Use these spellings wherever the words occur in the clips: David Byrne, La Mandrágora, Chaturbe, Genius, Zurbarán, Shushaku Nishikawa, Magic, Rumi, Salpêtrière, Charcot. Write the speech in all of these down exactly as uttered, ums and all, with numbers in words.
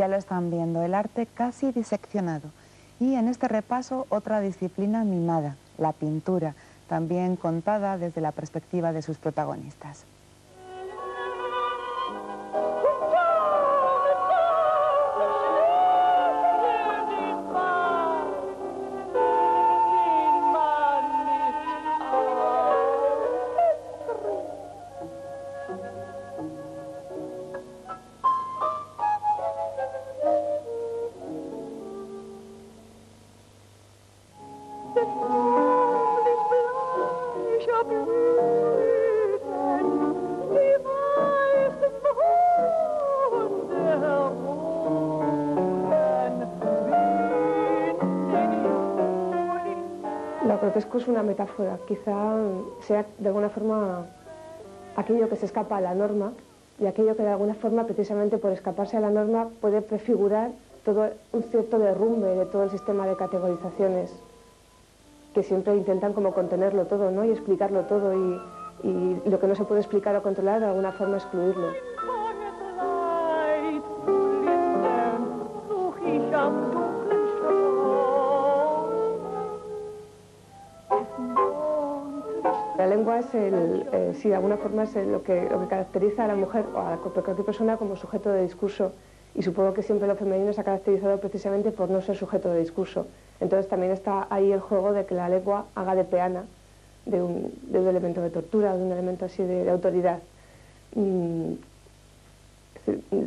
Ya lo están viendo, el arte casi diseccionado. Y en este repaso, otra disciplina mimada, la pintura, también contada desde la perspectiva de sus protagonistas. La grotesco es una metáfora, quizá sea de alguna forma aquello que se escapa a la norma y aquello que de alguna forma, precisamente por escaparse a la norma, puede prefigurar todo un cierto derrumbe de todo el sistema de categorizaciones que siempre intentan como contenerlo todo, ¿no? Y explicarlo todo y, y lo que no se puede explicar o controlar, de alguna forma excluirlo. La lengua es, el, eh, sí, de alguna forma es el, lo, que, lo que caracteriza a la mujer o a cualquier persona como sujeto de discurso, y supongo que siempre lo femenino se ha caracterizado precisamente por no ser sujeto de discurso. Entonces también está ahí el juego de que la lengua haga de peana, de un, de un elemento de tortura, de un elemento así de, de autoridad. Mm.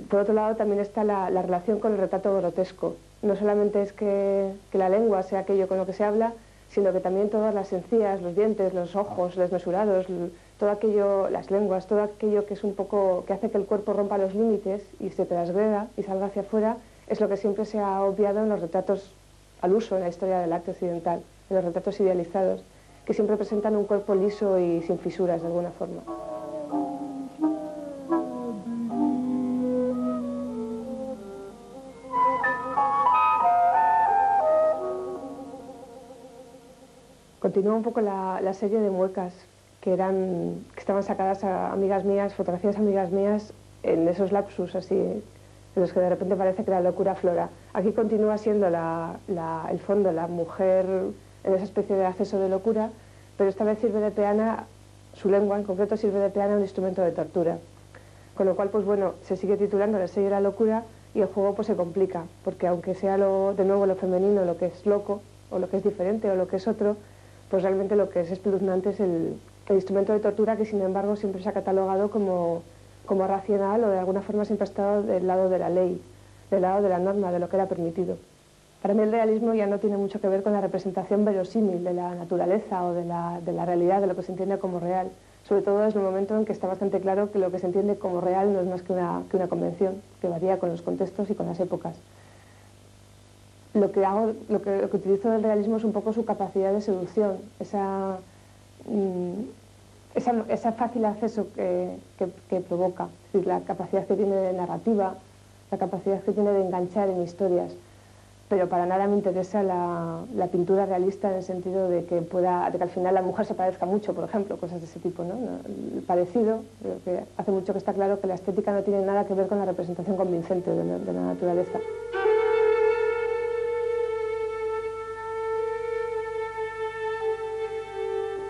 Por otro lado también está la, la relación con el retrato grotesco. No solamente es que, que la lengua sea aquello con lo que se habla, sino que también todas las encías, los dientes, los ojos desmesurados, todo aquello, las lenguas, todo aquello que es un poco que hace que el cuerpo rompa los límites y se transgreda y salga hacia afuera, es lo que siempre se ha obviado en los retratos al uso en la historia del arte occidental, en los retratos idealizados, que siempre presentan un cuerpo liso y sin fisuras de alguna forma. Continúa un poco la, la serie de muecas que, eran, que estaban sacadas a amigas mías, fotografías a amigas mías, en esos lapsus así, en los que de repente parece que la locura aflora. Aquí continúa siendo la, la, el fondo, la mujer en esa especie de acceso de locura, pero esta vez sirve de peana, su lengua en concreto sirve de peana, un instrumento de tortura. Con lo cual, pues bueno, se sigue titulando la serie de la locura y el juego pues se complica, porque aunque sea lo, de nuevo lo femenino, lo que es loco, o lo que es diferente, o lo que es otro, pues realmente lo que es espeluznante es el, el instrumento de tortura que, sin embargo, siempre se ha catalogado como, como racional o de alguna forma siempre ha estado del lado de la ley, del lado de la norma, de lo que era permitido. Para mí el realismo ya no tiene mucho que ver con la representación verosímil de la naturaleza o de la, de la realidad, de lo que se entiende como real. Sobre todo es el momento en que está bastante claro que lo que se entiende como real no es más que una, que una convención, que varía con los contextos y con las épocas. Lo que, hago, lo, que, lo que utilizo del realismo es un poco su capacidad de seducción, esa, mm, esa, esa fácil acceso que, que, que provoca, es decir, la capacidad que tiene de narrativa, la capacidad que tiene de enganchar en historias. Pero para nada me interesa la, la pintura realista en el sentido de que, pueda, de que al final la mujer se parezca mucho, por ejemplo, cosas de ese tipo, ¿no? El parecido, lo que hace mucho que está claro que la estética no tiene nada que ver con la representación convincente de la, de la naturaleza.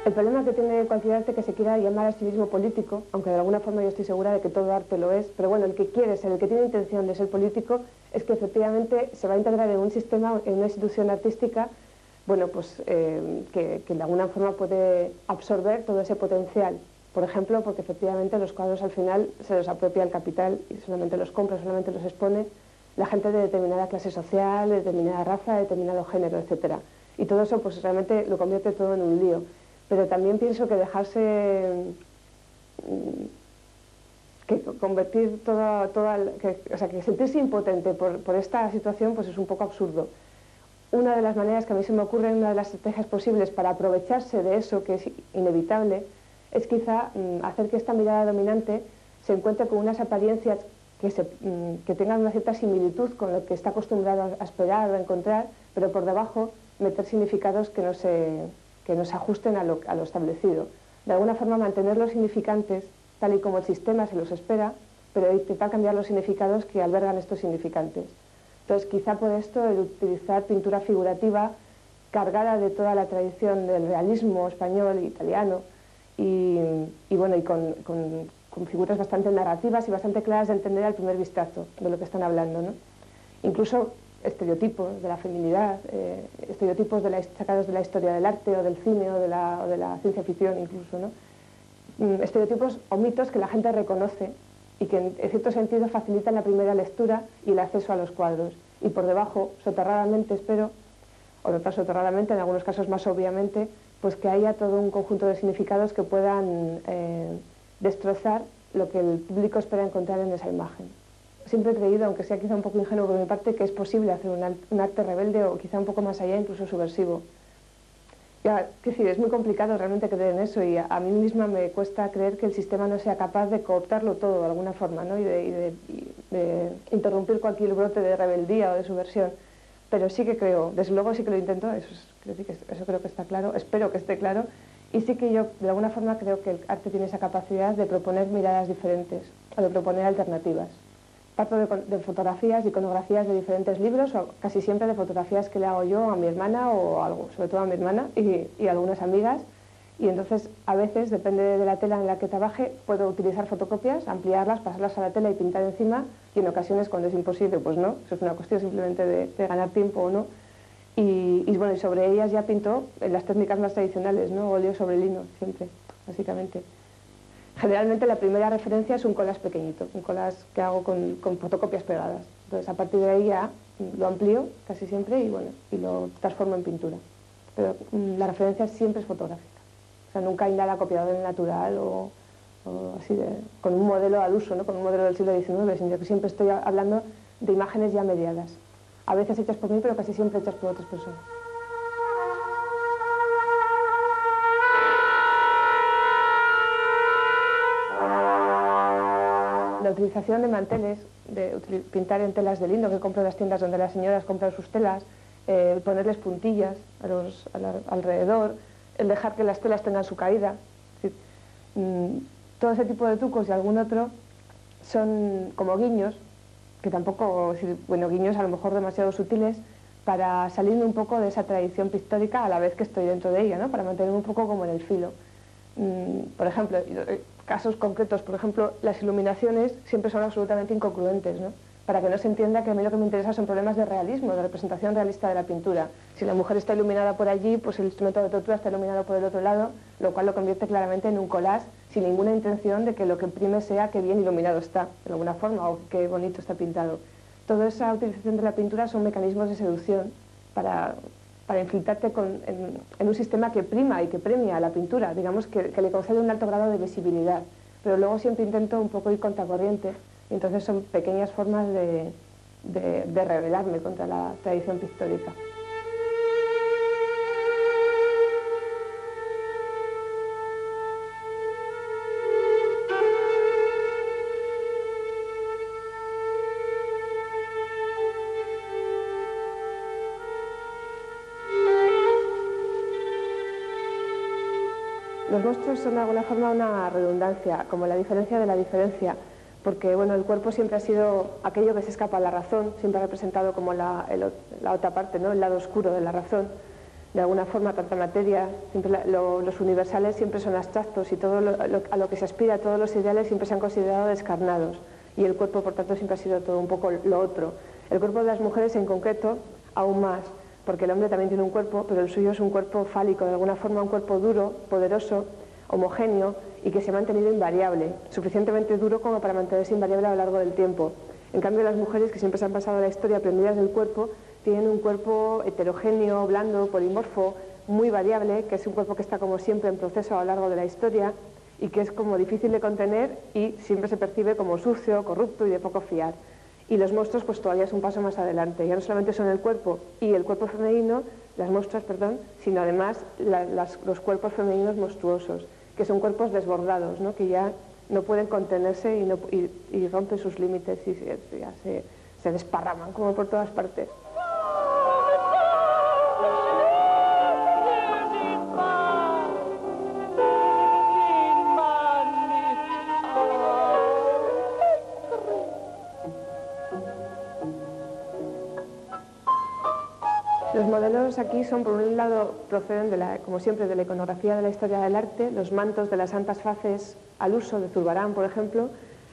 El problema que tiene cualquier arte que se quiera llamar activismo político, aunque de alguna forma yo estoy segura de que todo arte lo es, pero bueno, el que quiere ser, el que tiene intención de ser político, es que efectivamente se va a integrar en un sistema, en una institución artística, bueno, pues eh, que, que de alguna forma puede absorber todo ese potencial. Por ejemplo, porque efectivamente los cuadros al final se los apropia el capital y solamente los compra, solamente los expone la gente de determinada clase social, de determinada raza, de determinado género, etcétera. Y todo eso pues realmente lo convierte todo en un lío. Pero también pienso que dejarse, que convertir toda, toda que, o sea, que sentirse impotente por, por esta situación, pues es un poco absurdo. Una de las maneras que a mí se me ocurre, una de las estrategias posibles para aprovecharse de eso que es inevitable, es quizá hacer que esta mirada dominante se encuentre con unas apariencias que, se, que tengan una cierta similitud con lo que está acostumbrado a esperar o a encontrar, pero por debajo meter significados que no se... que nos ajusten a lo, a lo establecido. De alguna forma mantenerlos significantes, tal y como el sistema se los espera, pero intentar cambiar los significados que albergan estos significantes. Entonces, quizá por esto el utilizar pintura figurativa cargada de toda la tradición del realismo español e italiano, y, y bueno, y con, con, con figuras bastante narrativas y bastante claras de entender al primer vistazo de lo que están hablando, ¿no? Incluso estereotipos de la feminidad, eh, estereotipos de la, sacados de la historia del arte o del cine o de la, o de la ciencia ficción incluso, ¿no? Estereotipos o mitos que la gente reconoce y que en cierto sentido facilitan la primera lectura y el acceso a los cuadros. Y por debajo, soterradamente espero, o no tan soterradamente, en algunos casos más obviamente, pues que haya todo un conjunto de significados que puedan eh, destrozar lo que el público espera encontrar en esa imagen. Siempre he creído, aunque sea quizá un poco ingenuo por mi parte, que es posible hacer un arte rebelde o quizá un poco más allá, incluso subversivo. Ya, es decir, es muy complicado realmente creer en eso, y a, a mí misma me cuesta creer que el sistema no sea capaz de cooptarlo todo de alguna forma, ¿no? y, de, y, de, y de interrumpir cualquier brote de rebeldía o de subversión. Pero sí que creo, desde luego sí que lo intento, eso, es, creo, eso creo que está claro, espero que esté claro, y sí que yo de alguna forma creo que el arte tiene esa capacidad de proponer miradas diferentes, o de proponer alternativas. Parto de, de fotografías, de iconografías de diferentes libros, o casi siempre de fotografías que le hago yo a mi hermana o algo, sobre todo a mi hermana y, y algunas amigas. Y entonces, a veces, depende de la tela en la que trabaje, puedo utilizar fotocopias, ampliarlas, pasarlas a la tela y pintar encima. Y en ocasiones, cuando es imposible, pues no. Eso es una cuestión simplemente de, de ganar tiempo o no. Y, y bueno, y sobre ellas ya pinto en las técnicas más tradicionales, ¿no? Óleo sobre lino, siempre, básicamente. Generalmente la primera referencia es un collage pequeñito, un collage que hago con, con fotocopias pegadas. Entonces a partir de ahí ya lo amplío casi siempre y bueno, y lo transformo en pintura. Pero mm, la referencia siempre es fotográfica. O sea, nunca hay nada copiado del natural o, o así, de, con un modelo al uso, ¿no? Con un modelo del siglo diecinueve, sino que siempre estoy hablando de imágenes ya mediadas. A veces hechas por mí, pero casi siempre hechas por otras personas. La utilización de manteles, de pintar en telas de lino que compro en las tiendas donde las señoras compran sus telas, eh, ponerles puntillas a los, a la, alrededor, el dejar que las telas tengan su caída. Es decir, mmm, todo ese tipo de trucos y algún otro son como guiños, que tampoco, bueno, guiños a lo mejor demasiado sutiles, para salirme un poco de esa tradición pictórica a la vez que estoy dentro de ella, ¿no? Para mantenerme un poco como en el filo. Mm, por ejemplo, casos concretos, por ejemplo, las iluminaciones siempre son absolutamente incongruentes, ¿no? Para que no se entienda que a mí lo que me interesa son problemas de realismo, de representación realista de la pintura. Si la mujer está iluminada por allí, pues el instrumento de tortura está iluminado por el otro lado, lo cual lo convierte claramente en un collage sin ninguna intención de que lo que prime sea que bien iluminado está, de alguna forma, o qué bonito está pintado. Toda esa utilización de la pintura son mecanismos de seducción para... para infiltrarte con, en, en un sistema que prima y que premia a la pintura, digamos que, que le concede un alto grado de visibilidad, pero luego siempre intento un poco ir contracorriente, y entonces son pequeñas formas de, de, de rebelarme contra la tradición pictórica. Los monstruos son de alguna forma una redundancia, como la diferencia de la diferencia, porque bueno, el cuerpo siempre ha sido aquello que se escapa a la razón, siempre ha representado como la, el, la otra parte, ¿no? El lado oscuro de la razón. De alguna forma, tanta materia, siempre la, lo, los universales siempre son abstractos y todo lo, lo, a lo que se aspira, todos los ideales siempre se han considerado descarnados, y el cuerpo, por tanto, siempre ha sido todo un poco lo otro. El cuerpo de las mujeres en concreto, aún más. Porque el hombre también tiene un cuerpo, pero el suyo es un cuerpo fálico, de alguna forma un cuerpo duro, poderoso, homogéneo y que se ha mantenido invariable, suficientemente duro como para mantenerse invariable a lo largo del tiempo. En cambio, las mujeres, que siempre se han pasado la historia prendidas del cuerpo, tienen un cuerpo heterogéneo, blando, polimorfo, muy variable, que es un cuerpo que está como siempre en proceso a lo largo de la historia y que es como difícil de contener y siempre se percibe como sucio, corrupto y de poco fiar. Y los monstruos pues todavía es un paso más adelante, ya no solamente son el cuerpo y el cuerpo femenino, las monstruas, perdón, sino además la, las, los cuerpos femeninos monstruosos, que son cuerpos desbordados, ¿no? Que ya no pueden contenerse y, no, y, y rompen sus límites y se, ya se, se desparraman como por todas partes. modelos aquí son, por un lado, proceden, de la, como siempre, de la iconografía de la historia del arte, los mantos de las santas faces al uso de Zurbarán, por ejemplo,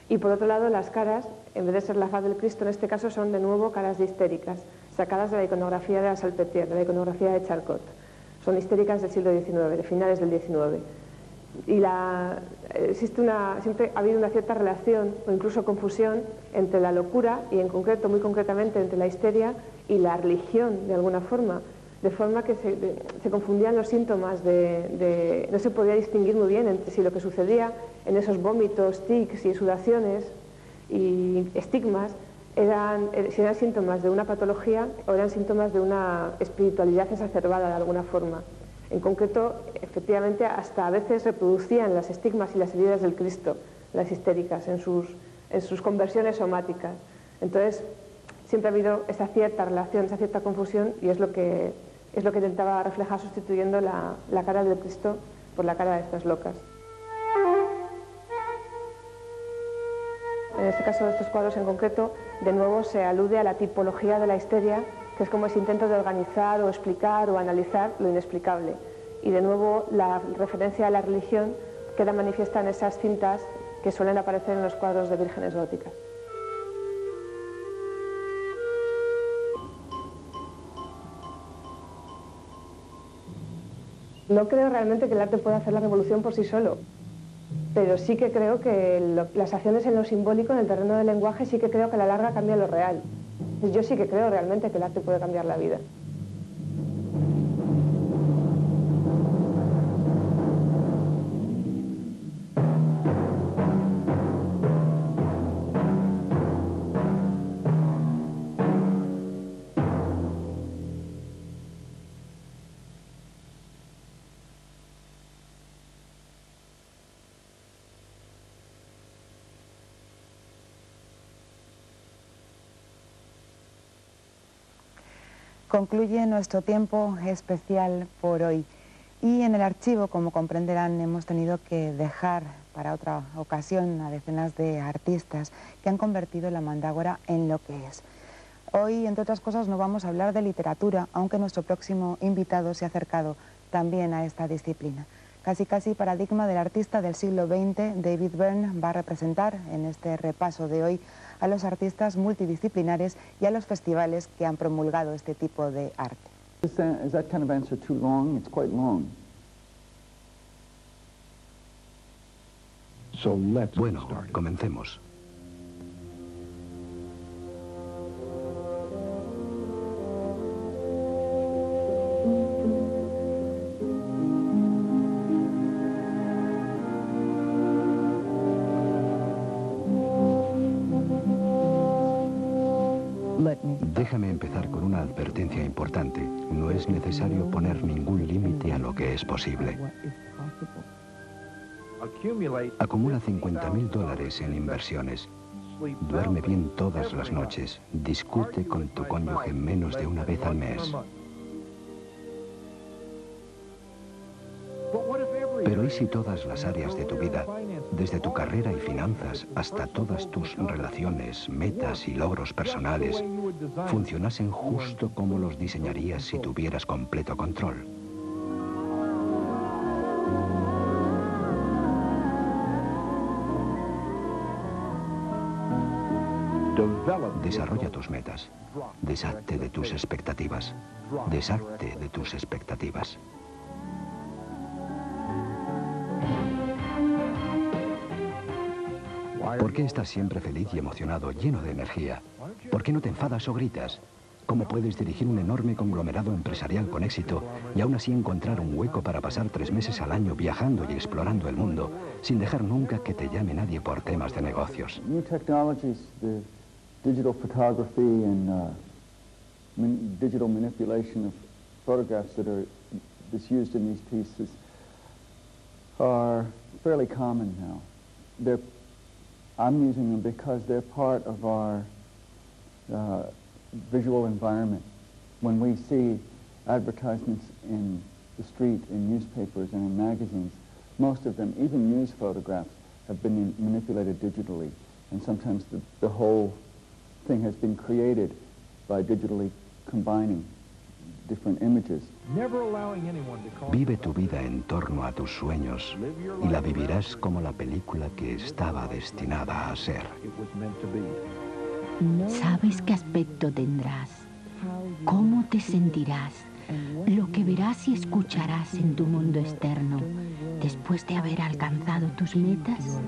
y por otro lado las caras, en vez de ser la faz del Cristo, en este caso son de nuevo caras de histéricas, sacadas de la iconografía de la Salpêtrière, de la iconografía de Charcot. Son histéricas del siglo diecinueve, de finales del diecinueve. Y la, existe una, siempre ha habido una cierta relación o incluso confusión entre la locura y en concreto, muy concretamente, entre la histeria y la religión de alguna forma, de forma que se, de, se confundían los síntomas, de, de, no se podía distinguir muy bien entre si lo que sucedía en esos vómitos, tics y sudaciones y estigmas eran, si eran síntomas de una patología o eran síntomas de una espiritualidad exacerbada de alguna forma. En concreto, efectivamente, hasta a veces reproducían las estigmas y las heridas del Cristo, las histéricas, en sus, en sus conversiones somáticas. Entonces, siempre ha habido esa cierta relación, esa cierta confusión, y es lo que, es lo que intentaba reflejar sustituyendo la, la cara del Cristo por la cara de estas locas. En este caso de estos cuadros en concreto, de nuevo se alude a la tipología de la histeria, que es como ese intento de organizar o explicar o analizar lo inexplicable. Y de nuevo la referencia a la religión queda manifiesta en esas cintas que suelen aparecer en los cuadros de vírgenes góticas. No creo realmente que el arte pueda hacer la revolución por sí solo, pero sí que creo que lo, las acciones en lo simbólico, en el terreno del lenguaje, sí que creo que a la larga cambia lo real. Yo sí que creo realmente que el arte puede cambiar la vida. Concluye nuestro tiempo especial por hoy y en el archivo, como comprenderán, hemos tenido que dejar para otra ocasión a decenas de artistas que han convertido la mandágora en lo que es. Hoy, entre otras cosas, no vamos a hablar de literatura, aunque nuestro próximo invitado se ha acercado también a esta disciplina. Casi casi paradigma del artista del siglo veinte, David Byrne va a representar en este repaso de hoy a los artistas multidisciplinares y a los festivales que han promulgado este tipo de arte. Is that, is that kind of answer too long? It's quite long. So let's bueno, comencemos. Déjame empezar con una advertencia importante. No es necesario poner ningún límite a lo que es posible. Acumula cincuenta mil dólares en inversiones. Duerme bien todas las noches. Discute con tu cónyuge menos de una vez al mes. Pero ¿y si todas las áreas de tu vida, desde tu carrera y finanzas hasta todas tus relaciones, metas y logros personales, funcionasen justo como los diseñarías si tuvieras completo control? Desarrolla tus metas, deshazte de tus expectativas, deshazte de tus expectativas. ¿Por qué estás siempre feliz y emocionado, lleno de energía? ¿Por qué no te enfadas o gritas? ¿Cómo puedes dirigir un enorme conglomerado empresarial con éxito y aún así encontrar un hueco para pasar tres meses al año viajando y explorando el mundo sin dejar nunca que te llame nadie por temas de negocios? I'm using them because they're part of our uh, visual environment. When we see advertisements in the street, in newspapers and in magazines, most of them, even news photographs, have been manipulated digitally. And sometimes the, the whole thing has been created by digitally combining Vive tu vida en torno a tus sueños y la vivirás como la película que estaba destinada a ser. ¿Sabes qué aspecto tendrás? ¿Cómo te sentirás? Lo que verás y escucharás en tu mundo externo después de haber alcanzado tus metas.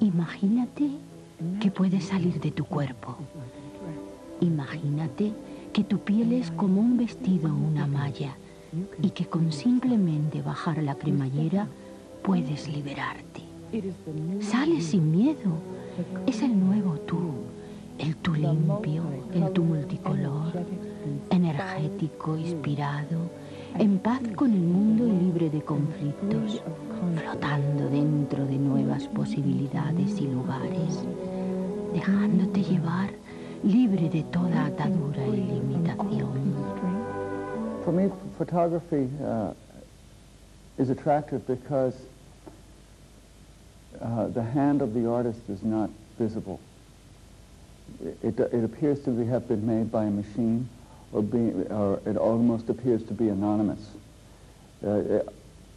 Imagínate que puedes salir de tu cuerpo. Imagínate que tu piel es como un vestido o una malla y que con simplemente bajar la cremallera puedes liberarte. Sales sin miedo. Es el nuevo tú, el tú limpio, el tú multicolor, energético, inspirado, en paz con el mundo y libre de conflictos, flotando dentro de nuevas posibilidades y lugares, dejándote llevar, libre de toda atadura y limitación. For me, photography uh, is attractive because uh, the hand of the artist is not visible. It, it appears to have been made by a machine. Or, being, or it almost appears to be anonymous, uh,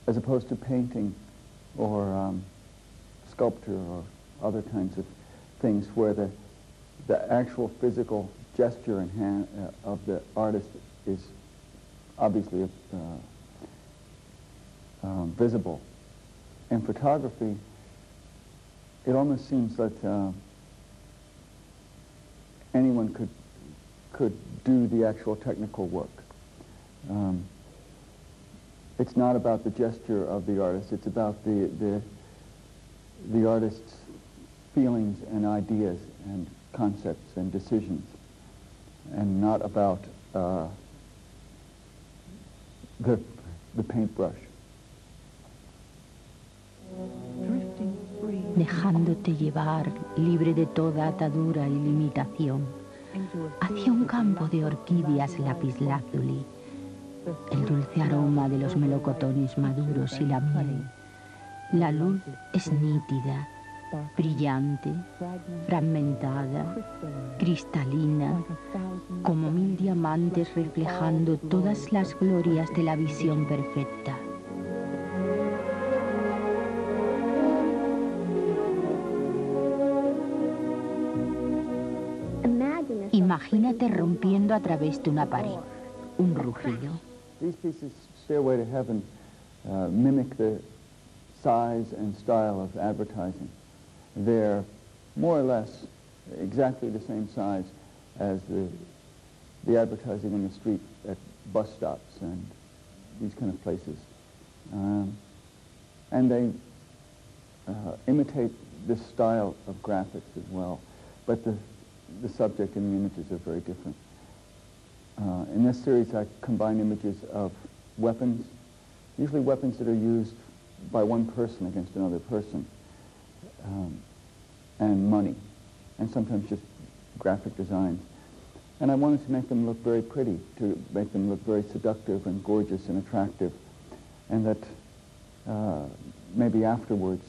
as opposed to painting or um, sculpture or other kinds of things where the, the actual physical gesture and hand, uh, of the artist is obviously uh, uh, visible. In photography, it almost seems that uh, anyone could could do the actual technical work. Um, it's not about the gesture of the artist, it's about the, the, the artist's feelings and ideas and concepts and decisions, and not about uh, the, the paintbrush. Dejándote llevar, libre de toda atadura y limitación, hacia un campo de orquídeas lapislázuli, el dulce aroma de los melocotones maduros y la miel. La luz es nítida, brillante, fragmentada, cristalina, como mil diamantes reflejando todas las glorias de la visión perfecta. Imagínate rompiendo a través de una pared, un rugido. These pieces, Stairway to Heaven, uh, mimic the size and style of advertising. They're more or less exactly the same size as the, the advertising in the street at bus stops and these kind of places. Um, and they uh, imitate this style of graphics as well, but the the subject and the images are very different. Uh, in this series, I combine images of weapons, usually weapons that are used by one person against another person, um, and money, and sometimes just graphic designs. And I wanted to make them look very pretty, to make them look very seductive and gorgeous and attractive, and that uh, maybe afterwards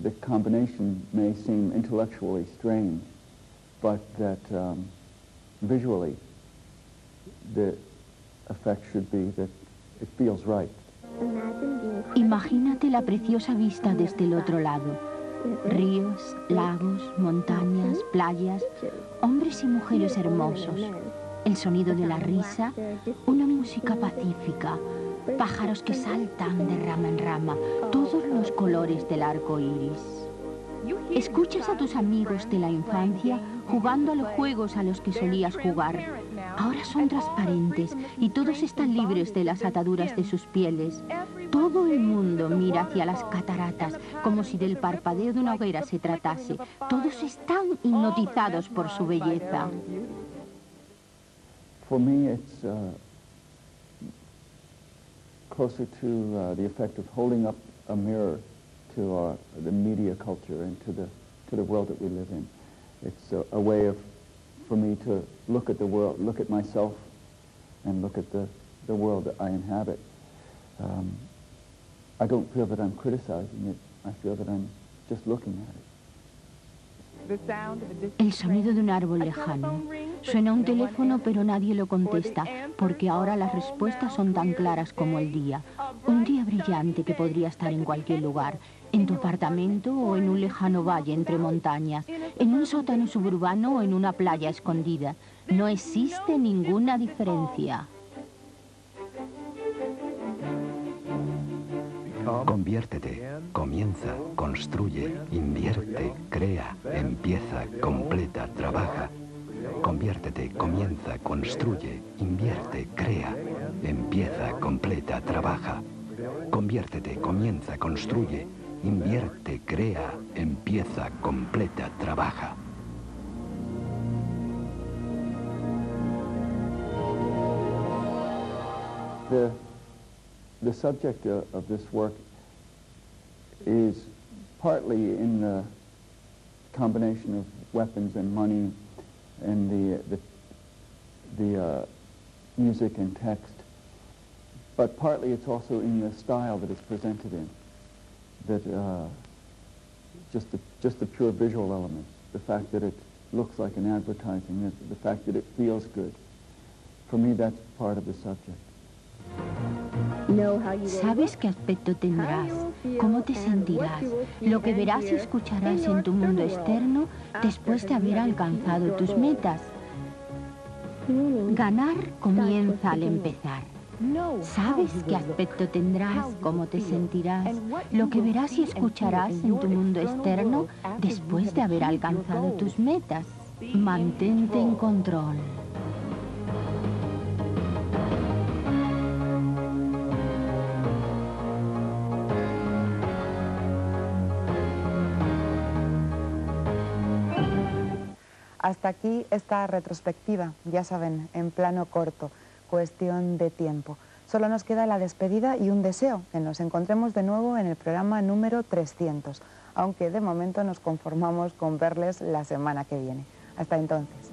the combination may seem intellectually strange, but that um, visually the effect should be that it feels right. Imagínate la preciosa vista desde el otro lado. Ríos, lagos, montañas, playas, hombres y mujeres hermosos, el sonido de la risa, una música pacífica, pájaros que saltan de rama en rama, todos los colores del arco iris. Escuchas a tus amigos de la infancia jugando a los juegos a los que solías jugar. Ahora son transparentes y todos están libres de las ataduras de sus pieles. Todo el mundo mira hacia las cataratas como si del parpadeo de una hoguera se tratase. Todos están hipnotizados por su belleza. For me, it's uh, closer to uh, the effect of holding up a mirror to our, the media culture and to the, to the world that we live in. It's a, a way of, for me to look at the world, look at myself, and look at the, the world that I inhabit. Um, I don't feel that I'm criticizing it. I feel that I'm just looking at it. El sonido de un árbol lejano. Suena un teléfono, pero nadie lo contesta, porque ahora las respuestas son tan claras como el día. Un día brillante que podría estar en cualquier lugar, en tu apartamento o en un lejano valle entre montañas, en un sótano suburbano o en una playa escondida. No existe ninguna diferencia. Conviértete, comienza, construye, invierte, crea, empieza, completa, trabaja. Conviértete, comienza, construye, invierte, crea, empieza, completa, trabaja. Conviértete, comienza, construye, invierte, crea, empieza, completa, trabaja. The, the subject of, of this work is partly in the combination of weapons and money and the, the, the uh, music and text, but partly it's also in the style that it's presented in, that uh, just, the, just the pure visual elements, the fact that it looks like an advertising, the, the fact that it feels good. For me, that's part of the subject. Sabes qué aspecto tendrás, cómo te sentirás, lo que verás y escucharás en tu mundo externo después de haber alcanzado tus metas. Ganar comienza al empezar. Sabes qué aspecto tendrás, cómo te sentirás, lo que verás y escucharás en tu mundo externo después de haber alcanzado tus metas. Mantente en control. Hasta aquí esta retrospectiva, ya saben, en plano corto, cuestión de tiempo. Solo nos queda la despedida y un deseo, que nos encontremos de nuevo en el programa número trescientos, aunque de momento nos conformamos con verles la semana que viene. Hasta entonces.